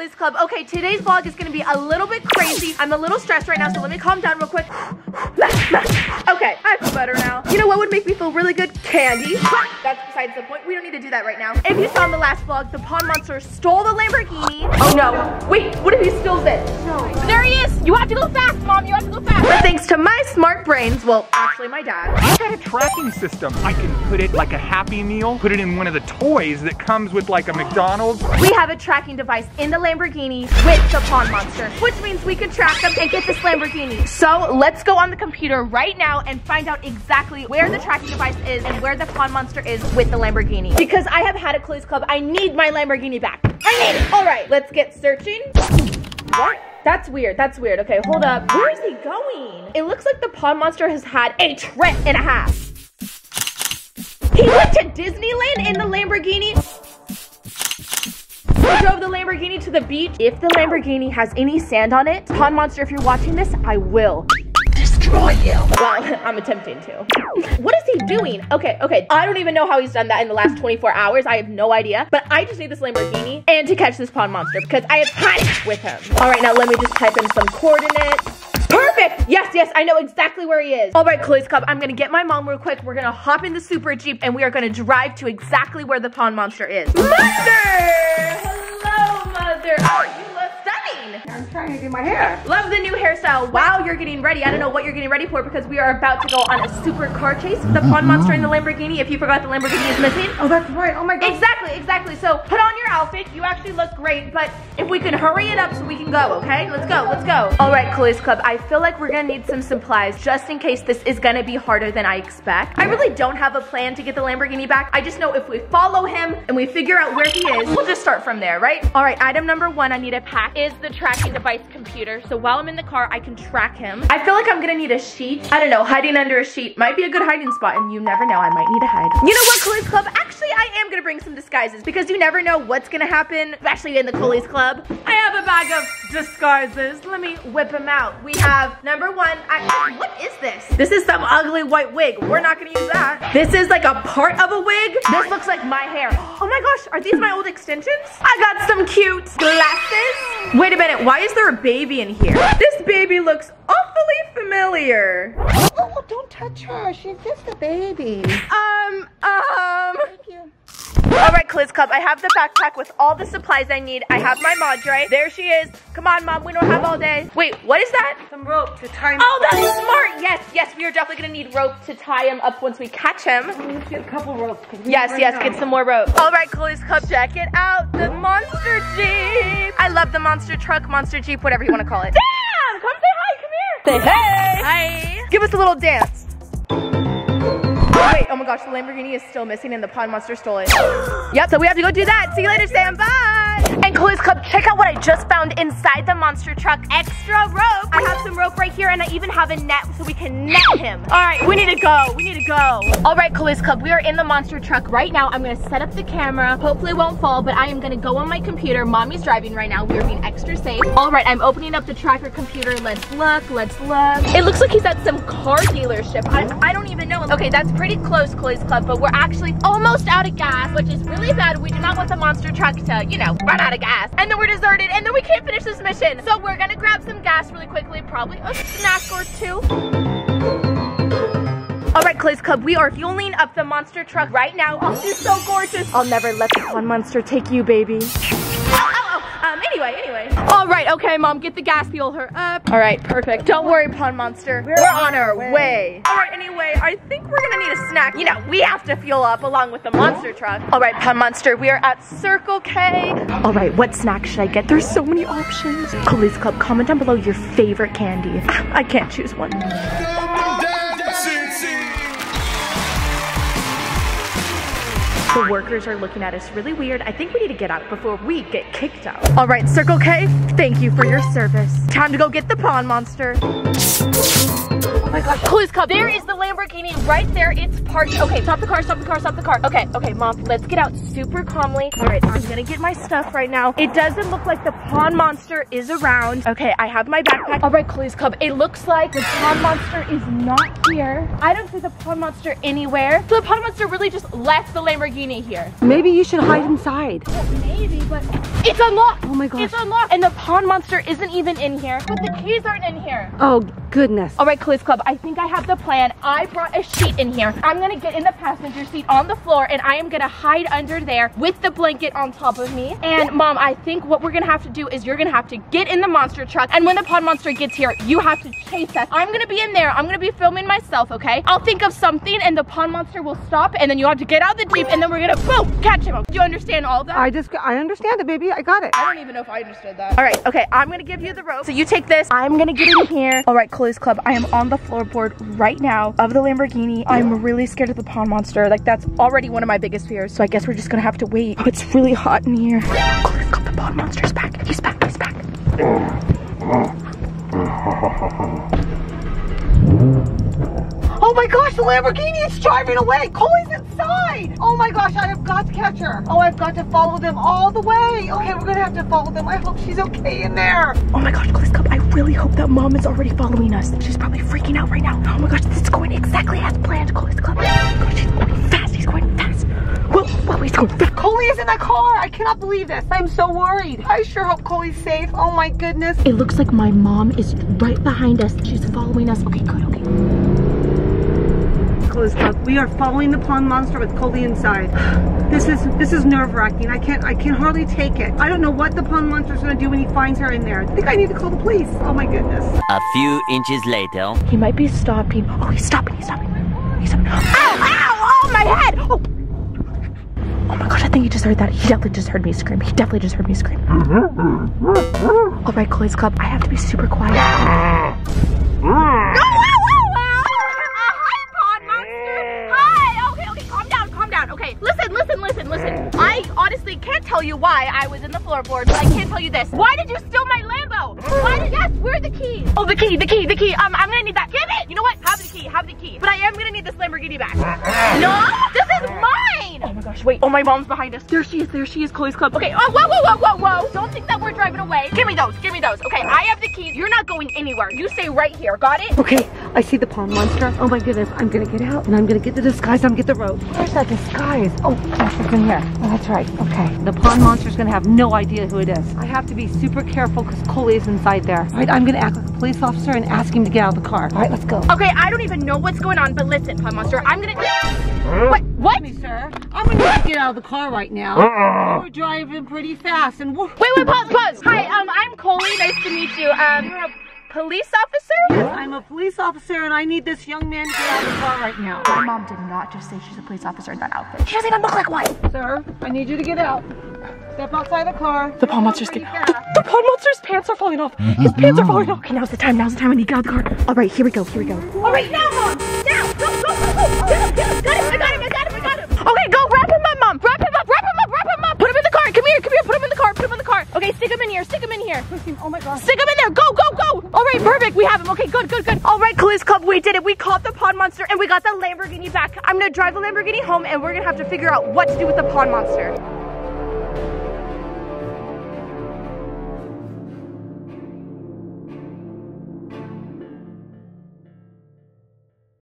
Liz Club. Okay, today's vlog is gonna be a little bit crazy. I'm a little stressed right now, so let me calm down real quick. Okay, I feel better now. You know what would make me feel really good? Candy. That's besides the point. We don't need to do that right now. If you saw in the last vlog, the pond monster stole the Lamborghini. Oh no. Wait, what if he steals it? No. There he is. You have to go fast, Mom. You have to go fast. But thanks to my smart brains, well, actually my dad. I've got a tracking system. I can put it like a Happy Meal, put it in one of the toys that comes with like a McDonald's. We have a tracking device in the Lamborghini with the pond monster, which means we can track them and get this Lamborghini. So let's go on the computer right now and find out exactly where the tracking device is and where the pond monster is with the Lamborghini. Because I have had a Colie's Club, I need my Lamborghini back. I need it. All right, let's get searching. What? That's weird, that's weird. Okay, hold up. Where is he going? It looks like the pond monster has had a trip and a half. He went to Disneyland in the Lamborghini. We drove the Lamborghini to the beach. If the Lamborghini has any sand on it, pond monster, if you're watching this, I will destroy you. Well, I'm attempting to. What is he doing? Okay, okay. I don't even know how he's done that in the last 24 hours. I have no idea. But I just need this Lamborghini and to catch this pond monster because I have had it with him. All right, now let me just type in some coordinates. Perfect! Yes, yes, I know exactly where he is. All right, Colie's Club, I'm gonna get my mom real quick. We're gonna hop in the super Jeep and we are gonna drive to exactly where the pond monster is. Mother! Hello, Mother. Oh, you look stunning. I'm trying to do my hair. Love the new hairstyle. Wow, you're getting ready. I don't know what you're getting ready for because we are about to go on a super car chase with the pond monster and the Lamborghini. If you forgot, the Lamborghini is missing. Oh, that's right. Oh my God. Exactly, exactly. So put on your outfit. You actually look great, but if we can hurry it up so we can go, okay? Let's go, let's go. All right, Colie's Club, I feel like we're gonna need some supplies just in case this is gonna be harder than I expect. I really don't have a plan to get the Lamborghini back. I just know if we follow him and we figure out where he is, we'll just start from there, right? All right, item number one I need to pack is the tracking device computer. So while I'm in the car, I can track him. I feel like I'm gonna need a sheet. I don't know, hiding under a sheet might be a good hiding spot, and you never know, I might need to hide. You know what, Colie's Club? Actually, I am gonna bring some disguises because you never know what's gonna happen, especially in the Colie's Club. I have a bag of disguises. Let me whip them out. We have number one, what is this? This is some ugly white wig. We're not gonna use that. This is like a part of a wig. This looks like my hair. Oh my gosh, are these my old extensions? I got some cute glasses. Wait a minute, why is there a baby in here? This baby looks awfully familiar. Oh, don't touch her. She's just a baby. Thank you. All right, Colie's Club, I have the backpack with all the supplies I need. I have my Madre. There she is. Come on, Mom, we don't have all day. Wait, what is that? Some rope to tie him. Oh, that's smart. Yes, yes, we are definitely gonna need rope to tie him up once we catch him. Let's get a couple ropes. Yes, yes, get some more rope. All right, Colie's Club, check it out. The monster Jeep. I love the monster truck, monster Jeep, whatever you wanna call it. Damn, come say hi, come here. Say hey. Hi. Give us a little dance. Wait, oh my gosh, the Lamborghini is still missing and the pond monster stole it. Yep, so we have to go do that. See you later, Sam, bye. And Colie's Club, check out what I just found inside the monster truck. Extra rope. I have some rope right here and I even have a net so we can net him. All right, we need to go, we need to go. All right, Colie's Club, we are in the monster truck right now. I'm gonna set up the camera. Hopefully it won't fall, but I am gonna go on my computer. Mommy's driving right now, we are being extra safe. All right, I'm opening up the tracker computer. Let's look, let's look. It looks like he's at some car dealership. I don't even know. Okay, that's pretty close, Colie's Club, but we're actually almost out of gas, which is really bad. We do not want the monster truck to, you know, run out of gas. And then we're deserted, and then we can't finish this mission. So we're gonna grab some gas really quickly, probably a snack or two. All right, Colie's Club, we are fueling up the monster truck right now. Oh, she's so gorgeous. I'll never let the pond monster take you, baby. Anyway. All right, okay, Mom, get the gas, fuel her up. All right, perfect. Don't worry, pond monster. We're on our way. All right, anyway, I think we're gonna need a snack. You know, we have to fuel up along with the monster truck. All right, pond monster, we are at Circle K. All right, what snack should I get? There's so many options. Colie's Club, comment down below your favorite candy. I can't choose one. The workers are looking at us really weird. I think we need to get out before we get kicked out. All right, Circle K, thank you for your service. Time to go get the pond monster. Oh my gosh, Colie's cup. There is the Lamborghini right there. It's parked. Okay, stop the car, stop the car, stop the car. Okay, okay, Mom, let's get out super calmly. All right, I'm gonna get my stuff right now. It doesn't look like the pond monster is around. Okay, I have my backpack. All right, Colie's cup. It looks like the pond monster is not here. I don't see the pond monster anywhere. So the pond monster really just left the Lamborghini here. Maybe you should hide inside. Maybe, but it's unlocked. Oh my gosh. It's unlocked. And the pond monster isn't even in here. But the keys aren't in here. Oh goodness. All right, Colie's Club, I think I have the plan. I brought a sheet in here. I'm gonna get in the passenger seat on the floor and I am gonna hide under there with the blanket on top of me. And Mom, I think what we're gonna have to do is you're gonna have to get in the monster truck, and when the pond monster gets here, you have to chase us. I'm gonna be in there. I'm gonna be filming myself, okay? I'll think of something and the pond monster will stop, and then you'll have to get out of the Jeep and then we're gonna boom, catch him. Do you understand all that? I understand it, baby. I got it. I don't even know if I understood that. All right, okay, I'm gonna give you the rope. So you take this. I'm gonna get in here. All right, Colie's Club, I am on the floorboard right now of the Lamborghini. I'm really scared of the pond monster. Like, that's already one of my biggest fears. So I guess we're just gonna have to wait. Oh, it's really hot in here. Colie's Club, the pond monster's back. He's back, he's back. Oh my gosh, the Lamborghini is driving away. Colie's inside. Oh my gosh, I have got to catch her. Oh, I've got to follow them all the way. Okay, we're gonna have to follow them. I hope she's okay in there. Oh my gosh, Colie's Club, I really hope that Mom is already following us. She's probably freaking out right now. Oh my gosh, this is going exactly as planned, Colie's Club. Oh my gosh, she's going fast, he's going fast. Whoa, he's going fast. Colie is in that car. I cannot believe this. I'm so worried. I sure hope Colie's safe. Oh my goodness. It looks like my mom is right behind us. She's following us. Okay, good, okay. We are following the pond monster with Colie inside. This is nerve-wracking. I can hardly take it. I don't know what the pond monster's gonna do when he finds her in there. I think I need to call the police. Oh my goodness. A few inches later. He might be stopping. Oh, he's stopping, he's stopping. He's stopping. Ow, ow, oh my head! Oh. Oh my gosh, I think he just heard that. He definitely just heard me scream. He definitely just heard me scream. All right, Colie's Club, I have to be super quiet. No, ow! Listen, I honestly can't tell you why I was in the floorboard, but I can tell you this. Why did you steal my Lambo? Yes, where are the keys? Oh, the key. I'm gonna need that. Give it! You know what? Have the key. But I am gonna need this Lamborghini back. No, this is mine! Oh my gosh, wait. Oh, my mom's behind us. There she is, Colie's Club. Okay, oh, whoa. Don't think that we're driving away. Give me those. Okay, I have the keys. You're not going anywhere. You stay right here, got it? Okay, I see the pond monster. Oh my goodness, I'm gonna get out and I'm gonna get the disguise, I'm gonna get the rope. Where's that disguise? Oh, gosh, it's in here. Oh, that's right, okay. The pond monster's gonna have no idea who it is. I have to be super careful because Colie is inside there. All right, I'm gonna act like a police officer and ask him to get out of the car. All right, let's go. Okay, I don't even know what's going on, but listen, pond monster, I'm gonna... What? Excuse me, sir. I'm gonna get out of the car right now. We're driving pretty fast and... Wait, pause. Hi, I'm Colie, nice to meet you. You're a police officer? Yes, I'm a police officer and I need this young man to get out of the car right now. My mom did not just say she's a police officer in that outfit. She doesn't even look like one. Sir, I need you to get out. Step outside the car. The pond monster's getting out. The pond monster's pants are falling off. His pants are falling off. Okay, now's the time I need to get out of the car. All right, here we go. All right, now, Mom. Now, go. Get him. I got him. Okay, go wrap him up, Mom. Wrap him up. Put him in the car. Come here. Put him in the car. Okay, stick him in here. Oh my gosh. Stick him in there. Go. All right, perfect. We have him. Okay, good. All right, Colie's Club, we did it. We caught the pond monster and we got the Lamborghini back. I'm gonna drive the Lamborghini home and we're gonna have to figure out what to do with the pond monster.